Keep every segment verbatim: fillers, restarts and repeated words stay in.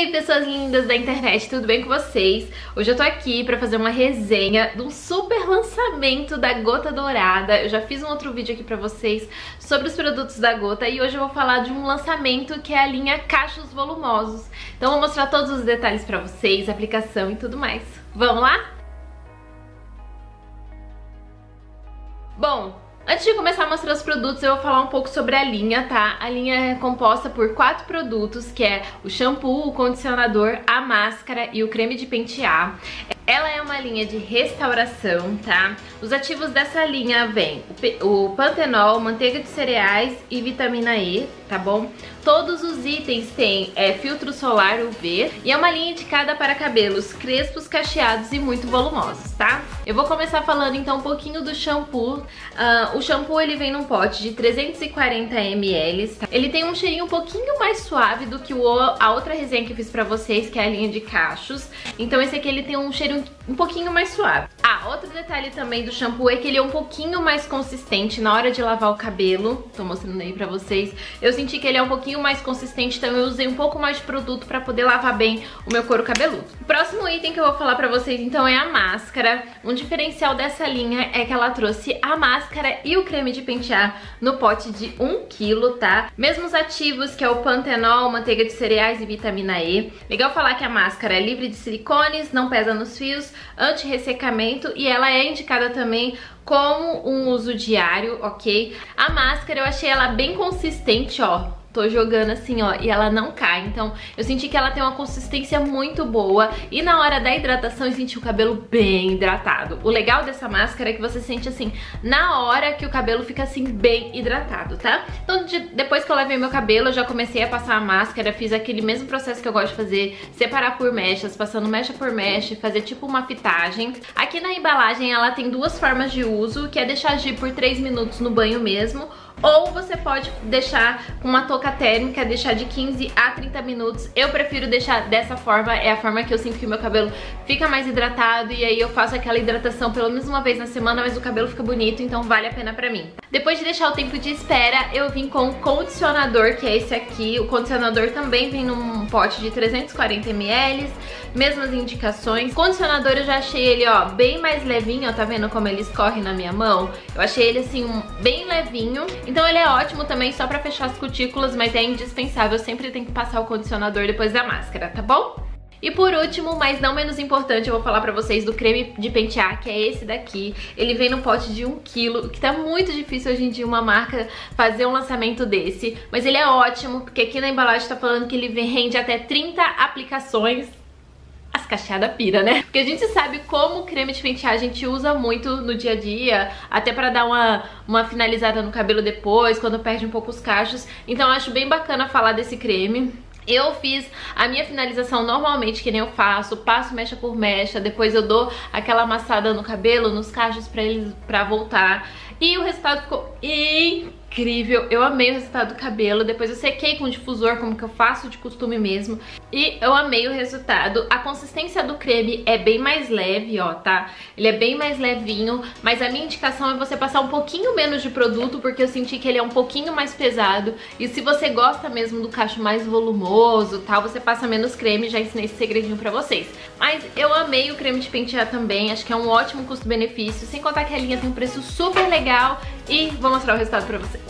aí, pessoas lindas da internet, tudo bem com vocês? Hoje eu tô aqui pra fazer uma resenha de um super lançamento da Gota Dourada. Eu já fiz um outro vídeo aqui pra vocês sobre os produtos da Gota e hoje eu vou falar de um lançamento que é a linha Cachos Volumosos. Então eu vou mostrar todos os detalhes pra vocês, aplicação e tudo mais. Vamos lá? Bom, antes de começar a mostrar os produtos, eu vou falar um pouco sobre a linha, tá? A linha é composta por quatro produtos, que é o shampoo, o condicionador, a máscara e o creme de pentear. Ela é uma linha de restauração, tá? Os ativos dessa linha vêm o Pantenol, manteiga de cereais e vitamina E, tá bom? Todos os itens têm é, filtro solar U V e é uma linha indicada para cabelos crespos, cacheados e muito volumosos, tá? Eu vou começar falando então um pouquinho do shampoo. Uh, o shampoo ele vem num pote de trezentos e quarenta mililitros, tá? Ele tem um cheirinho um pouquinho mais suave do que o, a outra resenha que eu fiz pra vocês, que é a linha de cachos. Então esse aqui ele tem um cheirinho um pouquinho mais suave. Ah, outro detalhe também do shampoo é que ele é um pouquinho mais consistente na hora de lavar o cabelo. Tô mostrando aí pra vocês. Eu senti que ele é um pouquinho mais consistente, então eu usei um pouco mais de produto pra poder lavar bem o meu couro cabeludo. O próximo item que eu vou falar pra vocês, então, é a máscara. Um diferencial dessa linha é que ela trouxe a máscara e o creme de pentear no pote de um quilo, tá? Mesmos ativos, que é o Pantenol, manteiga de cereais e vitamina E. Legal falar que a máscara é livre de silicones, não pesa nos fios, anti-ressecamento, e ela é indicada também como um uso diário, ok? A máscara eu achei ela bem consistente, ó. Tô jogando assim, ó, e ela não cai. Então eu senti que ela tem uma consistência muito boa. E na hora da hidratação eu senti o cabelo bem hidratado. O legal dessa máscara é que você sente assim na hora que o cabelo fica assim bem hidratado, tá? Então de, depois que eu lavei meu cabelo, eu já comecei a passar a máscara. Fiz aquele mesmo processo que eu gosto de fazer, separar por mechas, passando mecha por mecha, fazer tipo uma fitagem. Aqui na embalagem ela tem duas formas de uso, que é deixar agir por três minutos no banho mesmo, ou você pode deixar com uma touca térmica, deixar de quinze a trinta minutos. Eu prefiro deixar dessa forma, é a forma que eu sinto que o meu cabelo fica mais hidratado, e aí eu faço aquela hidratação pelo menos uma vez na semana, mas o cabelo fica bonito, então vale a pena pra mim. Depois de deixar o tempo de espera, eu vim com o condicionador, que é esse aqui. O condicionador também vem num pote de trezentos e quarenta mililitros, mesmas indicações. O condicionador eu já achei ele, ó, bem mais levinho, ó, tá vendo como ele escorre na minha mão? Eu achei ele assim, um, bem levinho. Então ele é ótimo também só pra fechar as cutículas, mas é indispensável, sempre tem que passar o condicionador depois da máscara, tá bom? E por último, mas não menos importante, eu vou falar pra vocês do creme de pentear, que é esse daqui. Ele vem no pote de um quilo, que tá muito difícil hoje em dia uma marca fazer um lançamento desse. Mas ele é ótimo, porque aqui na embalagem tá falando que ele rende até trinta aplicações. As cacheadas pira, né? Porque a gente sabe como creme de pentear a gente usa muito no dia a dia, até pra dar uma, uma finalizada no cabelo depois, quando perde um pouco os cachos. Então eu acho bem bacana falar desse creme. Eu fiz a minha finalização normalmente, que nem eu faço, passo mecha por mecha, depois eu dou aquela amassada no cabelo, nos cachos, pra, eles, pra voltar. E o resultado ficou incrível, eu amei o resultado do cabelo. Depois eu sequei com difusor, como que eu faço de costume mesmo, e eu amei o resultado. A consistência do creme é bem mais leve, ó, tá? Ele é bem mais levinho, mas a minha indicação é você passar um pouquinho menos de produto, porque eu senti que ele é um pouquinho mais pesado. E se você gosta mesmo do cacho mais volumoso, tal, você passa menos creme. Já ensinei esse segredinho pra vocês. Mas eu amei o creme de pentear também, acho que é um ótimo custo-benefício, sem contar que a linha tem um preço super legal. E vou mostrar o resultado pra vocês.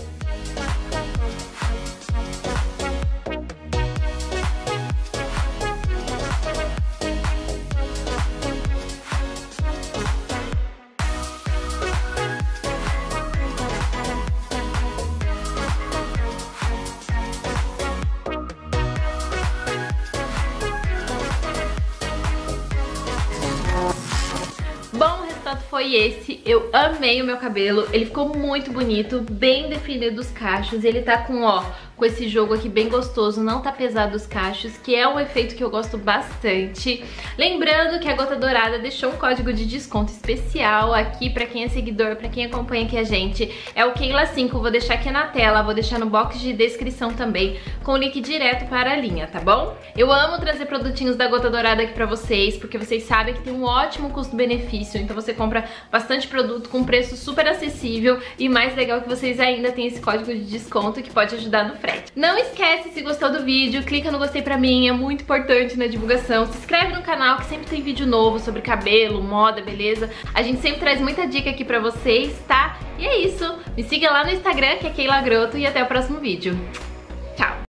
Foi esse, eu amei o meu cabelo, ele ficou muito bonito, bem definido os cachos, ele tá com, ó, com esse jogo aqui bem gostoso, não tá pesado os cachos, que é um efeito que eu gosto bastante. Lembrando que a Gota Dourada deixou um código de desconto especial aqui pra quem é seguidor, pra quem acompanha aqui a gente, é o Keila cinco, vou deixar aqui na tela, vou deixar no box de descrição também, com o link direto para a linha, tá bom? Eu amo trazer produtinhos da Gota Dourada aqui pra vocês, porque vocês sabem que tem um ótimo custo-benefício, então você compra bastante produto com preço super acessível, e mais legal que vocês ainda têm esse código de desconto que pode ajudar no frete. pede. Não esquece, se gostou do vídeo, clica no gostei pra mim, é muito importante na divulgação. Se inscreve no canal que sempre tem vídeo novo sobre cabelo, moda, beleza? A gente sempre traz muita dica aqui pra vocês, tá? E é isso, me siga lá no Instagram que é Keila Grotto e até o próximo vídeo.